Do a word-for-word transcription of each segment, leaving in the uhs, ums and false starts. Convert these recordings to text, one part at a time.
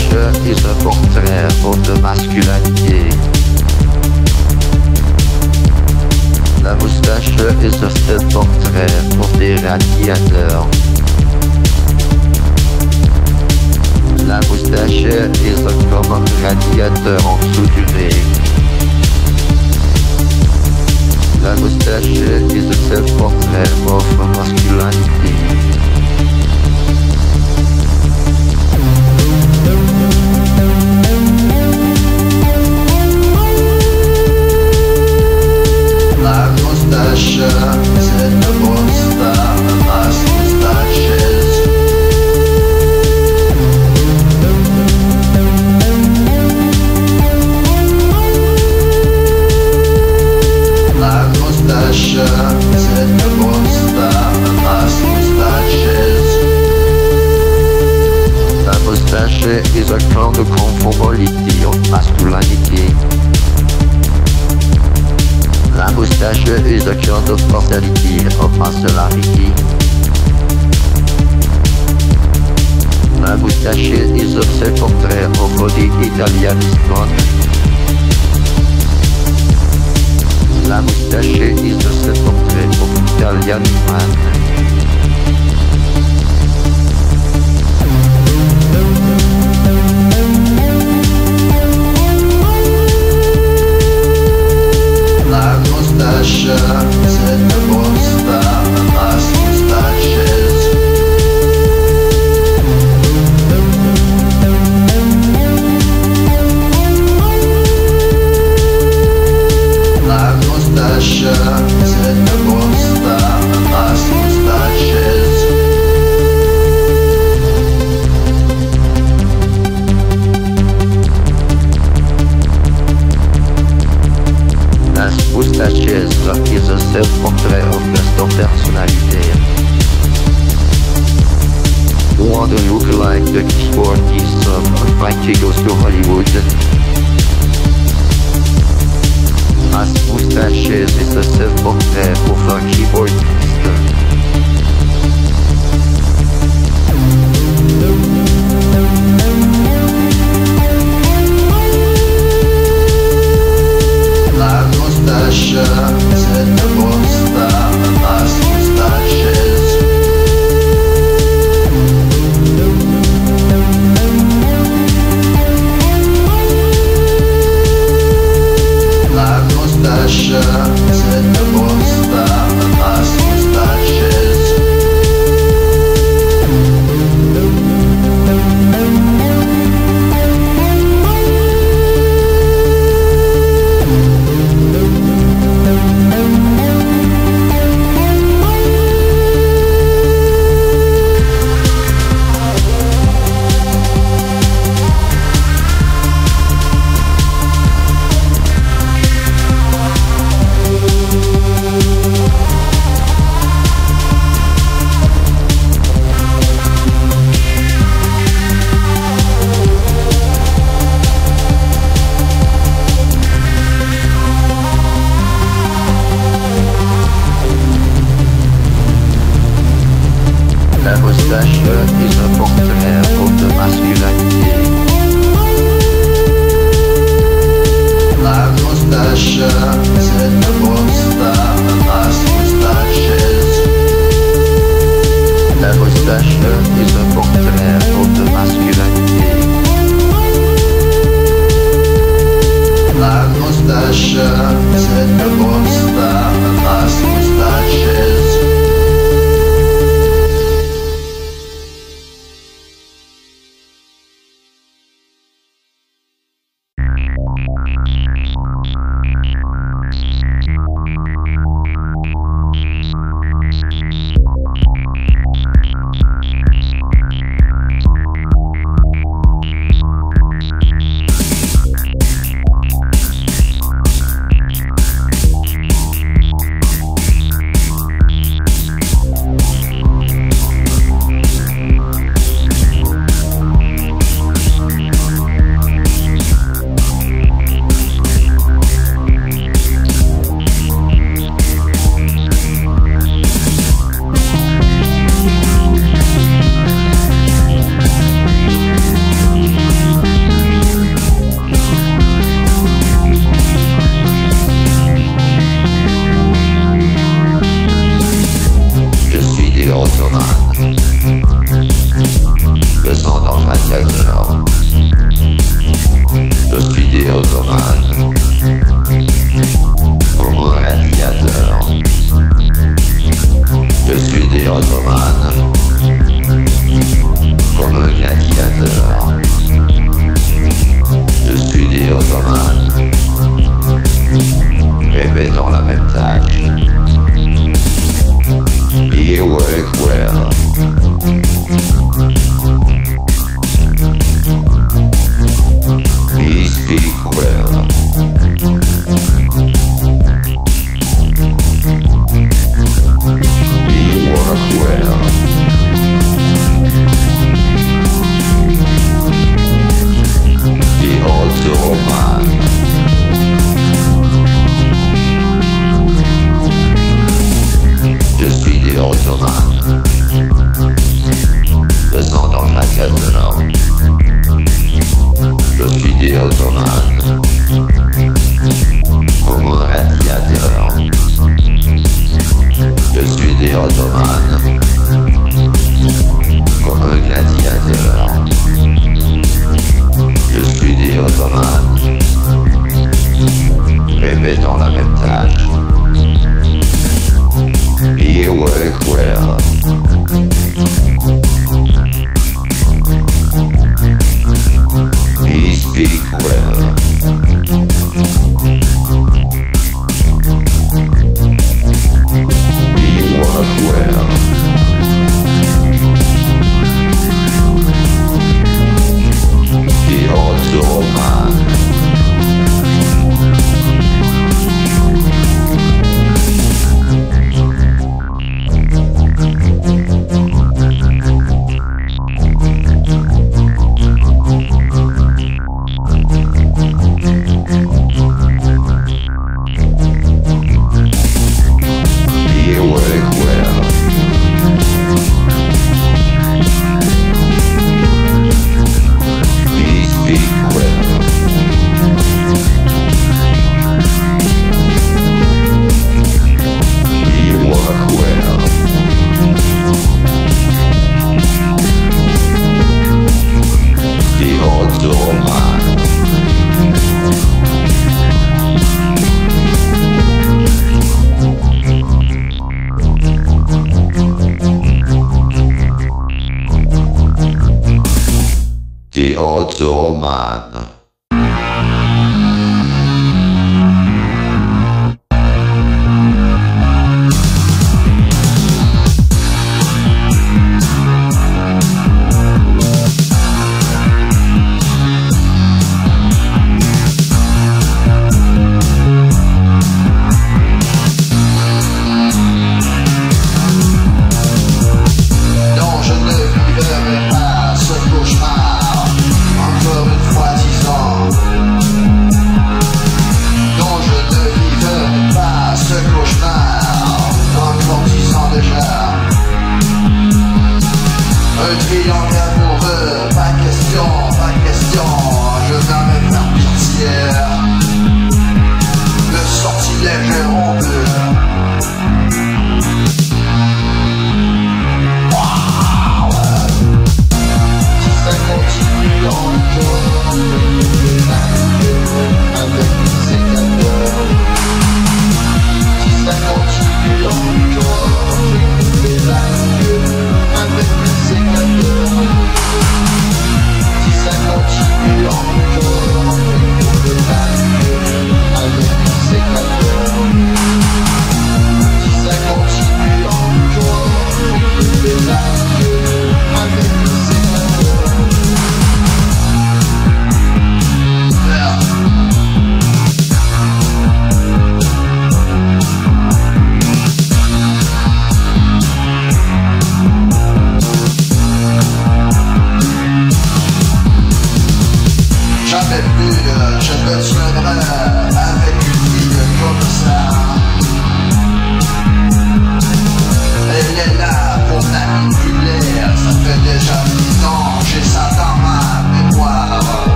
Nature is a portrait of the masculinity. La moustache is a step portrait of the radiator. La moustache is a common radiator en sous-durée. La moustache is a self portrait of masculinity. Is a kind of conformity of masculinity. La moustache is a kind of mortality of masculinity. La moustache is a self-portrait of the Italian. La moustache is a self-portrait of Italian man. Moustaches is a self-portrait of custom personality. Want to look like the keyboardist of Frankie Goes to Hollywood? As Moustaches is a self-portrait of a keyboardist. La moustache, c'est le monstre. Белтунан, город ядер. Я suis Белтунан, город ядер. Я suis Белтунан, répétons la même tâche. You work well. He speak well. He work well. He also man. Ottoman.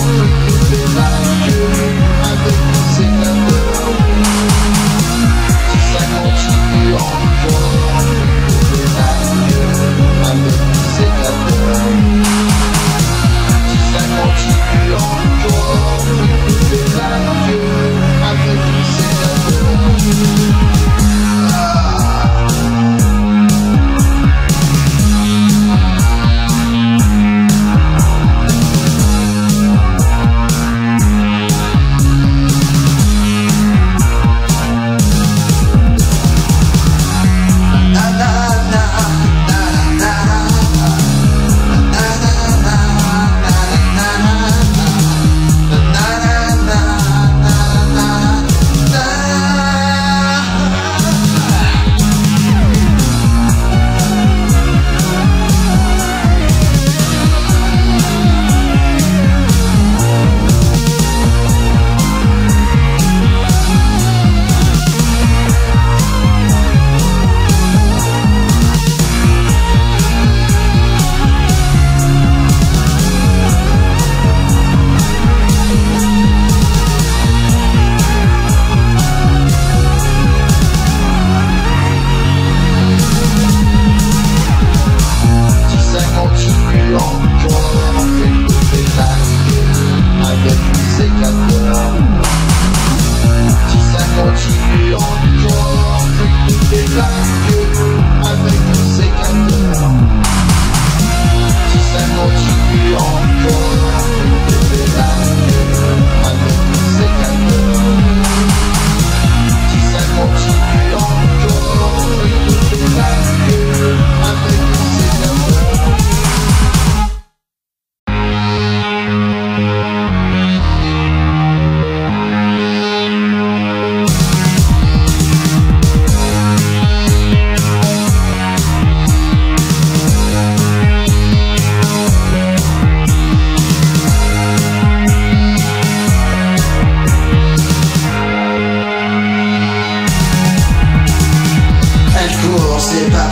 Thank you.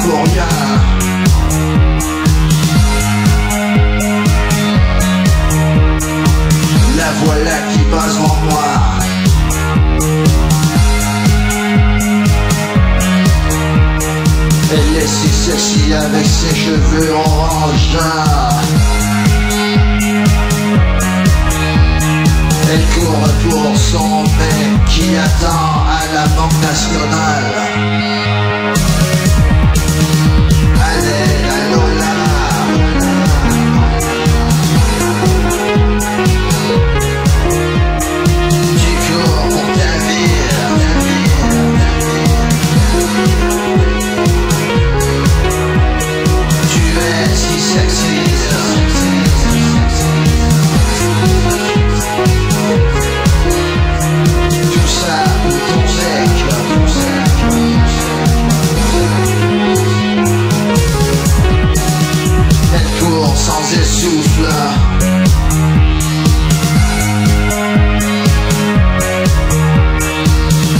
California. La voilà qui passe en moi. Elle est si sexy avec ses cheveux orange. Elle court pour son mec qui attend à la Banque nationale. Allez, allô là. Tu cours pour ta vie. Tu es si sexy. Sans essouffle,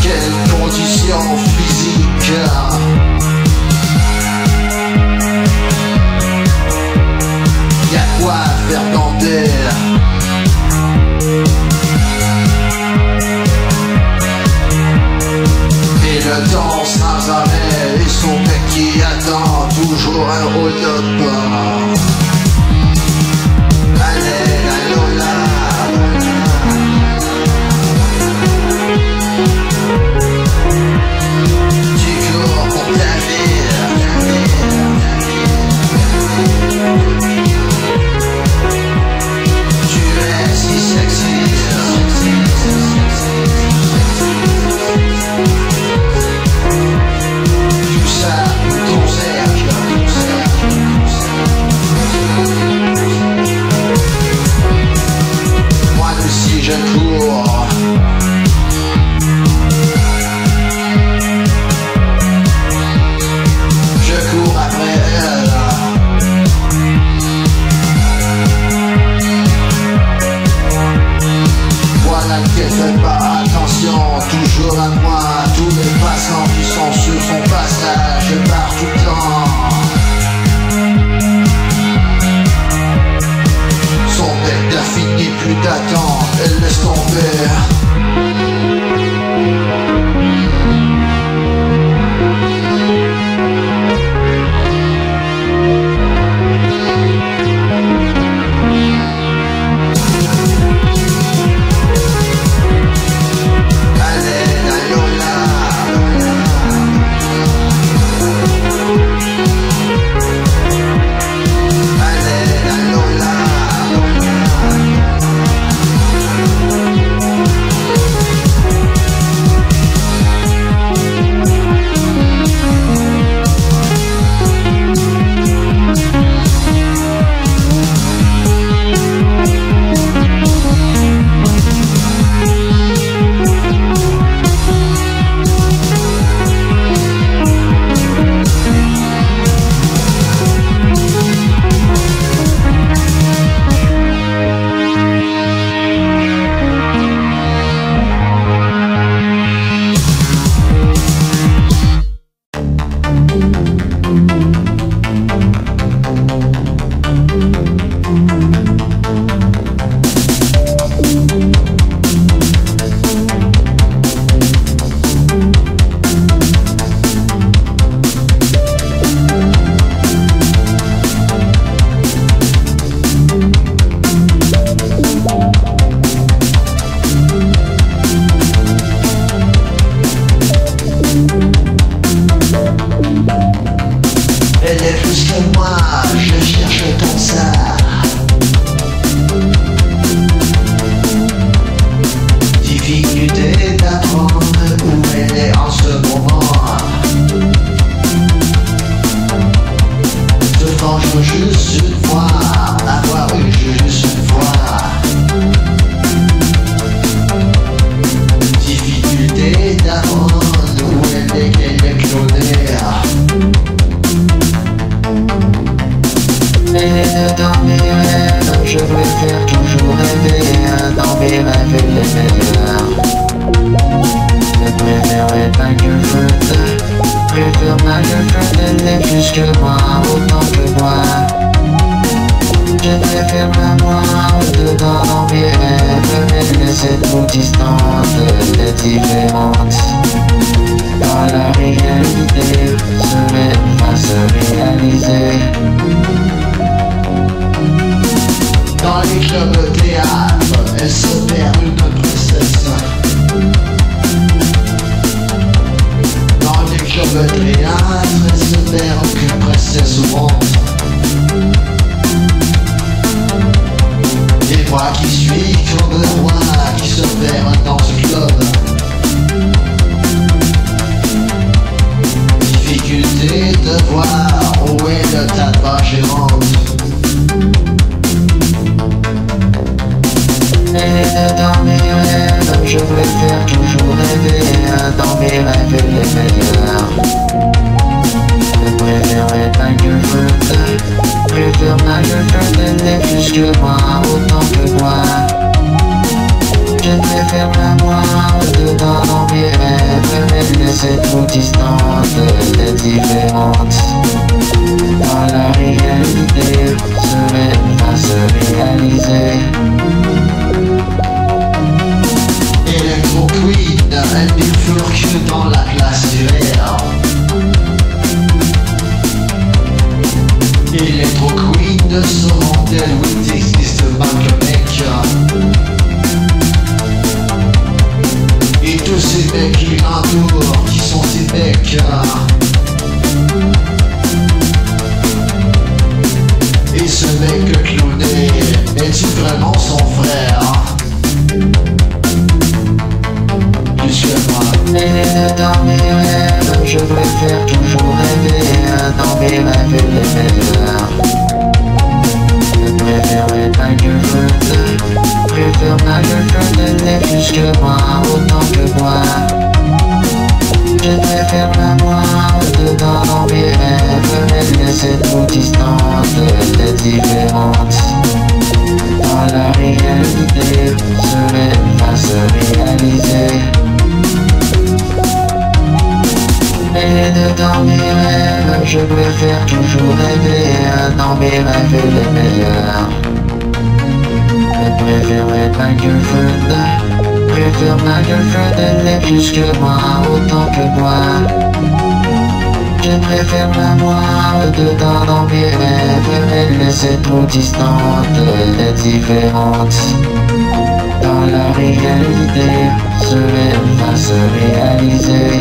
quelle condition physique. Y'a quoi à faire tenter. Et le temps sans jamais. Et son mec qui attend toujours un roll-up. We'll be right back. Dans les clubs de théâtre, elle se perd une princesse. Dans les clubs de théâtre, elle se perd aucune princesse au monde. Et moi qui suis comme le roi qui se perd dans ce club. Difficulté de voir où est le tabac géant. Dans mes rêves, je préfère toujours rêver. Dans mes rêves, les meilleurs. Je préfère éteindre le feu. Je préfère la gueule plus que moi, autant que moi. Je préfère la voir dedans dans mes rêves, mais c'est trop distante, elle est différente. Dans la réalité, ce rêve va se réaliser. Elle bifurque que dans la classe d'hiver. Electro Queen se rend-elle où il existe pas que mec. Et tous ces mecs qui l'entourent, qui sont ces mecs. Et ce mec clowné, est-il vraiment son frère? Dans mes rêves, je préfère toujours rêver. Dans mes rêves, les meilleurs. Je préfère éteindre le feu. Je préfère ma gueule, je n'ai plus que moi, autant que moi. Je préfère la voir dedans dans mes rêves, mais c'est trop distante, elle est différente. Dans la réalité, ce rêve va se réaliser. Et dans mes rêves, je préfère toujours rêver. Dans mes rêves, les meilleurs. Je préfère éteindre le feu. Je préfère ma gueule, elle est plus que moi, autant que moi. Je préfère la voir dedans dans mes rêves, elle est trop distante, elle est différente. Dans la réalité, ce rêve va se réaliser.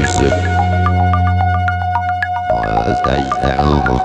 язык. Нам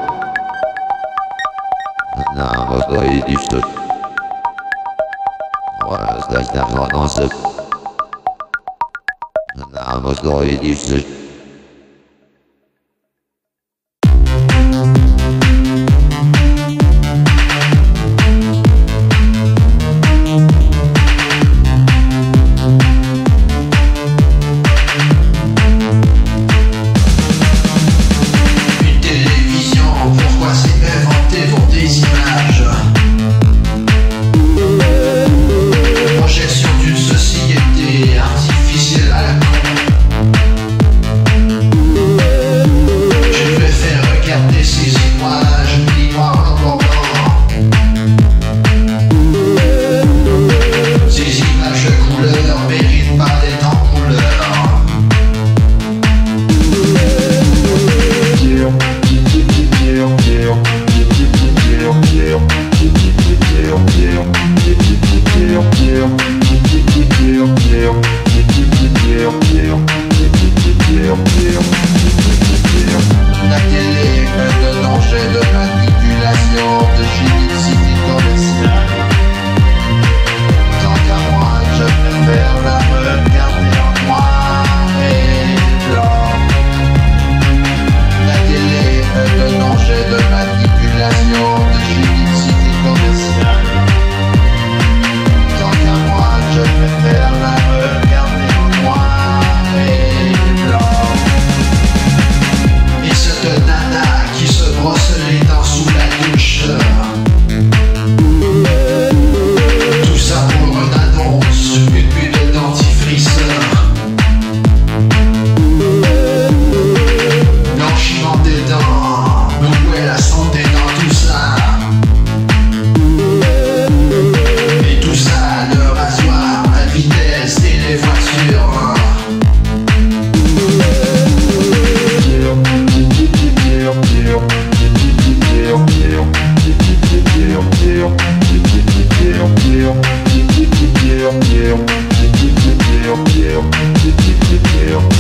Thank you.